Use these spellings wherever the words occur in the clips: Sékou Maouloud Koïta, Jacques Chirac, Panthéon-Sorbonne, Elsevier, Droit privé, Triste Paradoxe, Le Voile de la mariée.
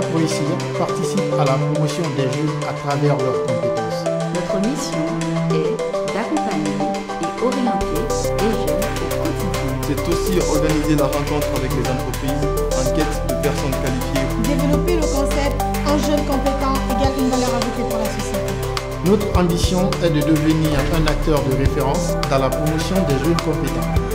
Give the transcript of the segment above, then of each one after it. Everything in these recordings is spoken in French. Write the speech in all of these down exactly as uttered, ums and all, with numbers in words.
Candidat pour ici participe à la promotion des juges à travers leurs compétences. Notre mission est d'accompagner et orienter les jeunes au quotidien. C'est aussi organiser la rencontre avec les entreprises en quête de personnes qualifiées. Développer le concept « un jeune compétent égale une valeur ajoutée pour la société ». Notre ambition est de devenir un acteur de référence dans la promotion des jeunes compétents.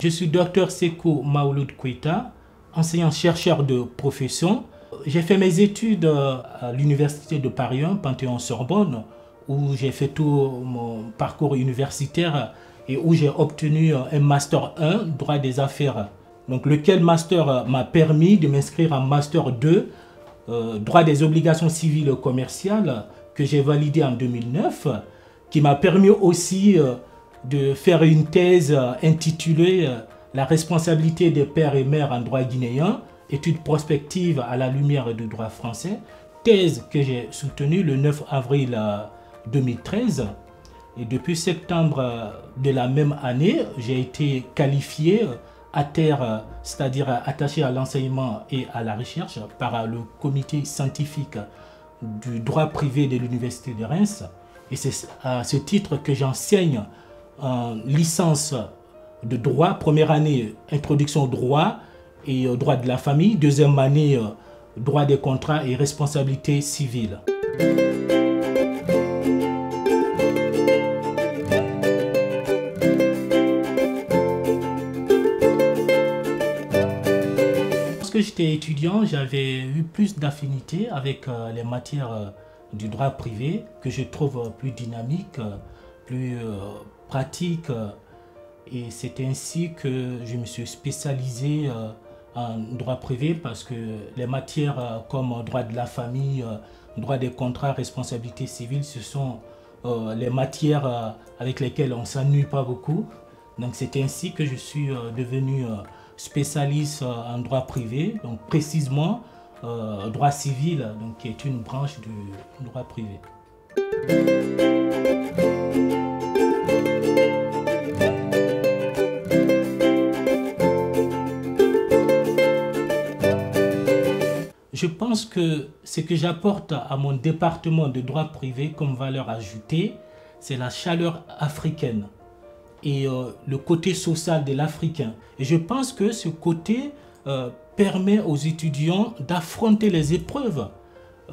Je suis docteur Sékou Maouloud Koïta, enseignant-chercheur de profession. J'ai fait mes études à l'université de Paris un, Panthéon-Sorbonne, où j'ai fait tout mon parcours universitaire et où j'ai obtenu un master un, droit des affaires. Donc lequel master m'a permis de m'inscrire en master deux, euh, droit des obligations civiles commerciales, que j'ai validé en deux mille neuf, qui m'a permis aussi euh, de faire une thèse intitulée « La responsabilité des pères et mères en droit guinéen, études prospectives à la lumière du droit français », thèse que j'ai soutenue le neuf avril deux mille treize. Et depuis septembre de la même année, j'ai été qualifié à terre, c'est-à-dire attaché à l'enseignement et à la recherche par le comité scientifique du droit privé de l'Université de Reims. Et c'est à ce titre que j'enseigne en licence de droit, première année introduction au droit et au droit de la famille, deuxième année droit des contrats et responsabilité civile. Lorsque j'étais étudiant, j'avais eu plus d'affinité avec les matières du droit privé que je trouve plus dynamique, plus pratique, et c'est ainsi que je me suis spécialisé en droit privé parce que les matières comme droit de la famille, droit des contrats, responsabilité civile, ce sont les matières avec lesquelles on ne s'ennuie pas beaucoup. Donc c'est ainsi que je suis devenu spécialiste en droit privé, donc précisément droit civil, donc qui est une branche du droit privé. Je pense que ce que j'apporte à mon département de droit privé comme valeur ajoutée, c'est la chaleur africaine et euh, le côté social de l'Africain. Et je pense que ce côté euh, permet aux étudiants d'affronter les épreuves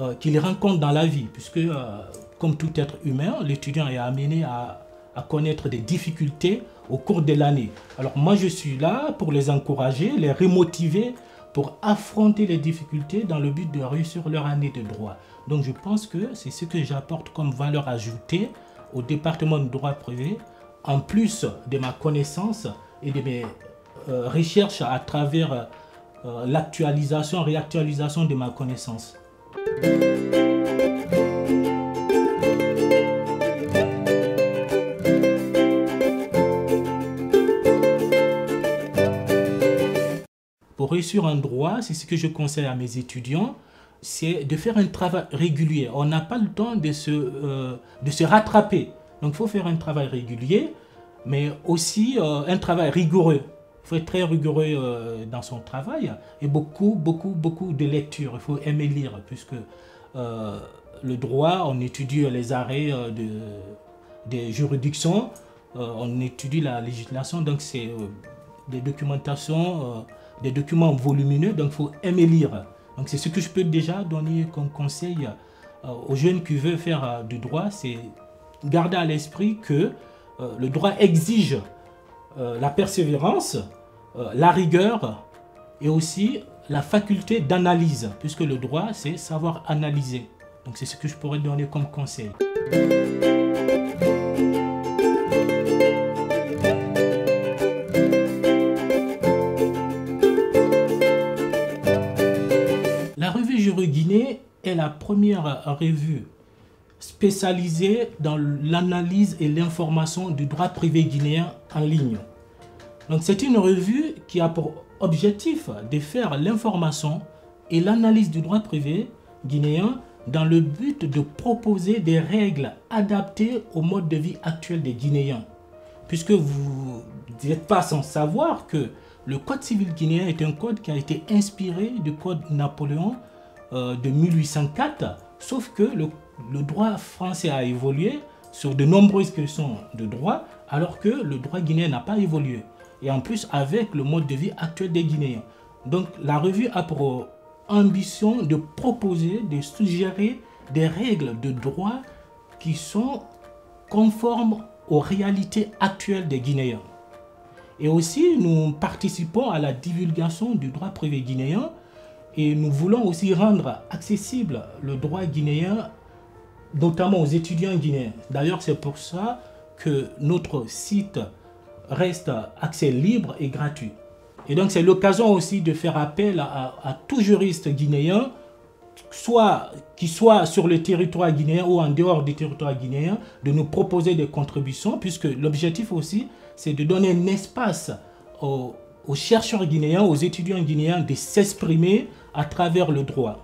euh, qu'ils rencontrent dans la vie, puisque euh, comme tout être humain, l'étudiant est amené à, à connaître des difficultés au cours de l'année. Alors moi je suis là pour les encourager, les remotiver, pour affronter les difficultés dans le but de réussir leur année de droit. Donc je pense que c'est ce que j'apporte comme valeur ajoutée au département de droit privé, en plus de ma connaissance et de mes euh, recherches à travers euh, l'actualisation, réactualisation de ma connaissance. Pour réussir un droit, c'est ce que je conseille à mes étudiants, c'est de faire un travail régulier. On n'a pas le temps de se, euh, de se rattraper. Donc il faut faire un travail régulier, mais aussi euh, un travail rigoureux. Il faut être très rigoureux euh, dans son travail et beaucoup, beaucoup, beaucoup de lecture. Il faut aimer lire, puisque euh, le droit, on étudie les arrêts euh, de, des juridictions, euh, on étudie la législation, donc c'est euh, des documentations... Euh, des documents volumineux, donc il faut aimer lire. Donc c'est ce que je peux déjà donner comme conseil aux jeunes qui veulent faire du droit, c'est garder à l'esprit que le droit exige la persévérance, la rigueur et aussi la faculté d'analyse, puisque le droit c'est savoir analyser. Donc c'est ce que je pourrais donner comme conseil. Guinée est la première revue spécialisée dans l'analyse et l'information du droit privé guinéen en ligne. Donc c'est une revue qui a pour objectif de faire l'information et l'analyse du droit privé guinéen dans le but de proposer des règles adaptées au mode de vie actuel des Guinéens. Puisque vous n'êtes pas sans savoir que le Code civil guinéen est un code qui a été inspiré du Code Napoléon euh, de mille huit cent quatre, sauf que le, le droit français a évolué sur de nombreuses questions de droit, alors que le droit guinéen n'a pas évolué. Et en plus avec le mode de vie actuel des Guinéens. Donc la revue a pour ambition de proposer, de suggérer des règles de droit qui sont conformes aux réalités actuelles des Guinéens. Et aussi, nous participons à la divulgation du droit privé guinéen et nous voulons aussi rendre accessible le droit guinéen, notamment aux étudiants guinéens. D'ailleurs, c'est pour ça que notre site reste accès libre et gratuit. Et donc, c'est l'occasion aussi de faire appel à, à tout juriste guinéen, soit qui soit sur le territoire guinéen ou en dehors du territoire guinéen, de nous proposer des contributions, puisque l'objectif aussi, c'est de donner un espace aux, aux chercheurs guinéens, aux étudiants guinéens, de s'exprimer à travers le droit.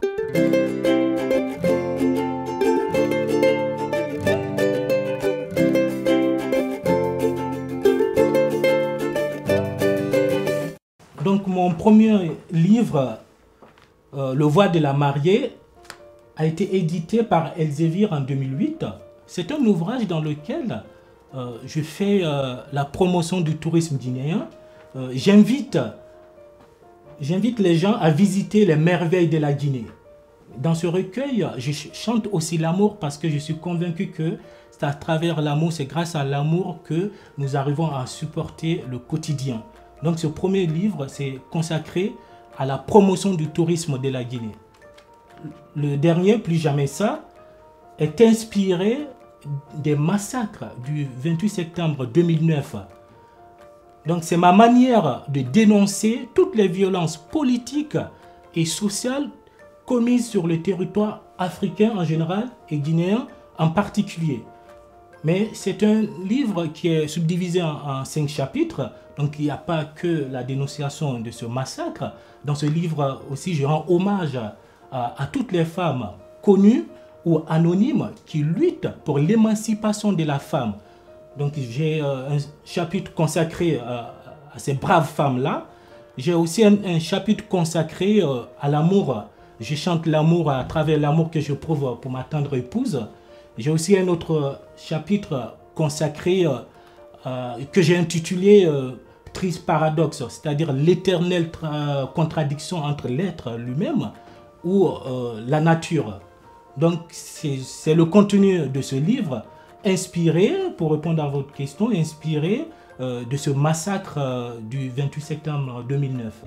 Donc mon premier livre, euh, Le Voile de la mariée, a été édité par Elsevier en deux mille huit. C'est un ouvrage dans lequel euh, je fais euh, la promotion du tourisme guinéen. Euh, j'invite, j'invite les gens à visiter les merveilles de la Guinée. Dans ce recueil, je chante aussi l'amour parce que je suis convaincu que c'est à travers l'amour, c'est grâce à l'amour que nous arrivons à supporter le quotidien. Donc ce premier livre, c'est consacré à la promotion du tourisme de la Guinée. Le dernier, Plus jamais ça, est inspiré des massacres du vingt-huit septembre deux mille neuf. Donc c'est ma manière de dénoncer toutes les violences politiques et sociales commises sur le territoire africain en général et guinéen en particulier. Mais c'est un livre qui est subdivisé en, en cinq chapitres, donc il n'y a pas que la dénonciation de ce massacre. Dans ce livre aussi, je rends hommage à, à toutes les femmes connues ou anonymes qui luttent pour l'émancipation de la femme. Donc j'ai euh, un chapitre consacré euh, à ces braves femmes-là. J'ai aussi un, un chapitre consacré euh, à l'amour. Je chante l'amour à travers l'amour que je prouve pour ma tendre épouse. J'ai aussi un autre chapitre consacré euh, euh, que j'ai intitulé euh, « Triste Paradoxe », c'est-à-dire l'éternelle contradiction entre l'être lui-même ou euh, la nature. Donc c'est le contenu de ce livre, inspiré, pour répondre à votre question, inspiré euh, de ce massacre euh, du vingt-huit septembre deux mille neuf.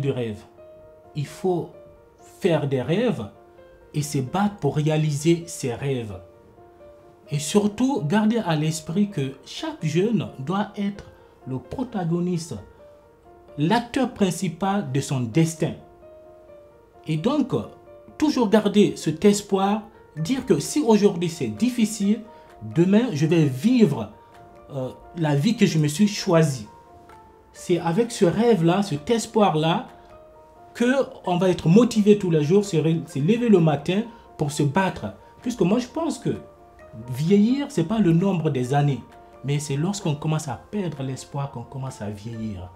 Du rêve. Il faut faire des rêves et se battre pour réaliser ses rêves. Et surtout, garder à l'esprit que chaque jeune doit être le protagoniste, l'acteur principal de son destin. Et donc, toujours garder cet espoir, dire que si aujourd'hui c'est difficile, demain je vais vivre euh, la vie que je me suis choisie. C'est avec ce rêve-là, cet espoir-là, qu'on va être motivé tous les jours, se lever le matin pour se battre. Puisque moi, je pense que vieillir, ce n'est pas le nombre des années, mais c'est lorsqu'on commence à perdre l'espoir qu'on commence à vieillir.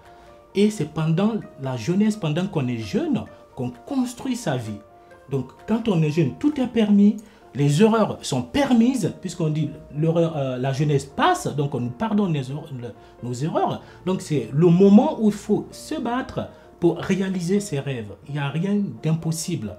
Et c'est pendant la jeunesse, pendant qu'on est jeune, qu'on construit sa vie. Donc, quand on est jeune, tout est permis. Les erreurs sont permises, puisqu'on dit l'erreur, euh, la jeunesse passe, donc on nous pardonne les erreurs, nos erreurs. Donc c'est le moment où il faut se battre pour réaliser ses rêves. Il n'y a rien d'impossible.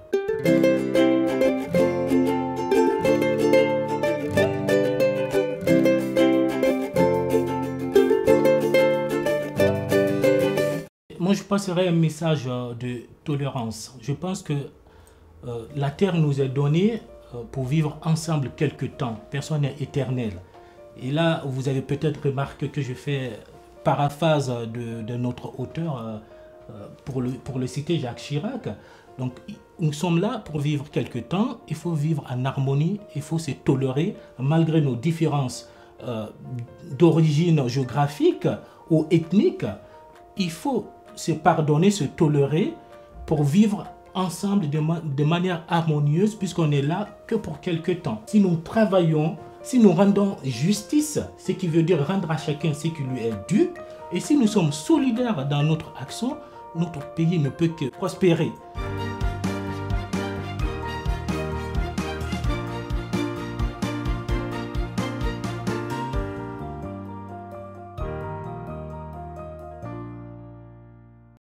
Moi, je passerai un message de tolérance. Je pense que euh, la terre nous est donnée pour vivre ensemble quelques temps. Personne n'est éternel. Et là, vous avez peut-être remarqué que je fais paraphrase de, de notre auteur, euh, pour, le, pour le citer, Jacques Chirac. Donc nous sommes là pour vivre quelque temps, il faut vivre en harmonie, il faut se tolérer malgré nos différences euh, d'origine géographique ou ethnique. Il faut se pardonner, se tolérer pour vivre ensemble de, ma de manière harmonieuse puisqu'on est là que pour quelque temps. Si nous travaillons, si nous rendons justice, ce qui veut dire rendre à chacun ce qui lui est dû, et si nous sommes solidaires dans notre action, notre pays ne peut que prospérer.